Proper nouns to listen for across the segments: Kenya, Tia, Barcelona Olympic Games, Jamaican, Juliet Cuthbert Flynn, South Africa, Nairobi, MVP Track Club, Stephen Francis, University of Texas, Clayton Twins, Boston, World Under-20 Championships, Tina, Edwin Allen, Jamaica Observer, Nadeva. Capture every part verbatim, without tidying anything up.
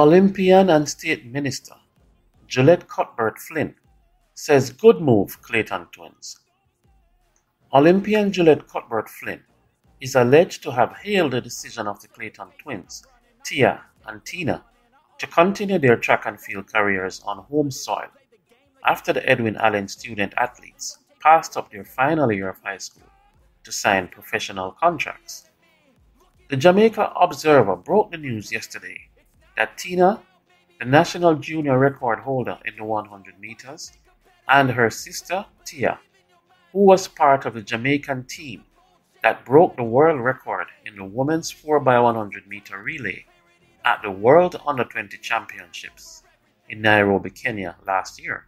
Olympian and State Minister Juliet Cuthbert Flynn says good move, Clayton Twins. Olympian Juliet Cuthbert Flynn is alleged to have hailed the decision of the Clayton Twins, Tia and Tina, to continue their track and field careers on home soil after the Edwin Allen student athletes passed up their final year of high school to sign professional contracts. The Jamaica Observer broke the news yesterday that Tina, the national junior record holder in the one hundred meters, and her sister Tia, who was part of the Jamaican team that broke the world record in the women's four by one hundred meter relay at the World Under twenty Championships in Nairobi, Kenya last year,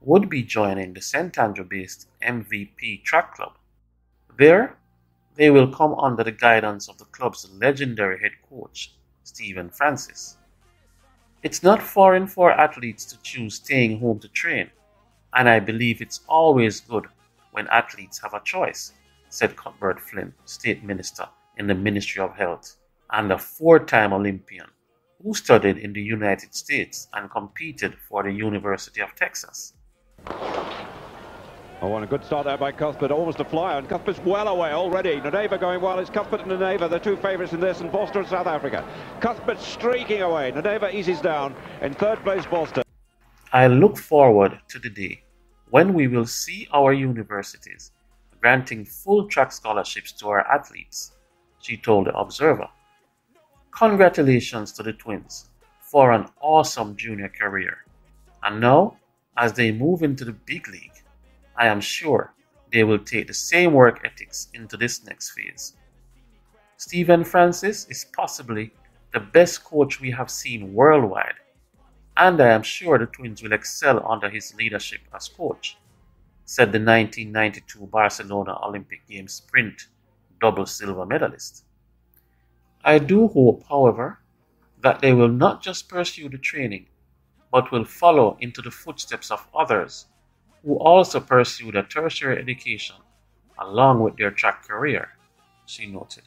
would be joining the Saint Andrew-based M V P Track Club. There, they will come under the guidance of the club's legendary head coach, Stephen Francis. It's not foreign for athletes to choose staying home to train, and I believe it's always good when athletes have a choice, said Cuthbert Flynn, State Minister in the Ministry of Health, and a four-time Olympian who studied in the United States and competed for the University of Texas. Oh, and a good start there by Cuthbert, almost a flyer, and Cuthbert's well away already. Nadeva going well, it's Cuthbert and Nadeva, the two favourites in this, and Boston and South Africa. Cuthbert streaking away, Nadeva eases down, in third place Boston. I look forward to the day when we will see our universities granting full track scholarships to our athletes, she told the Observer. Congratulations to the Twins for an awesome junior career. And now, as they move into the big league, I am sure they will take the same work ethics into this next phase. Stephen Francis is possibly the best coach we have seen worldwide, and I am sure the Twins will excel under his leadership as coach, said the nineteen ninety-two Barcelona Olympic Games sprint double silver medalist. I do hope, however, that they will not just pursue the training, but will follow into the footsteps of others who also pursued a tertiary education along with their track career, she noted.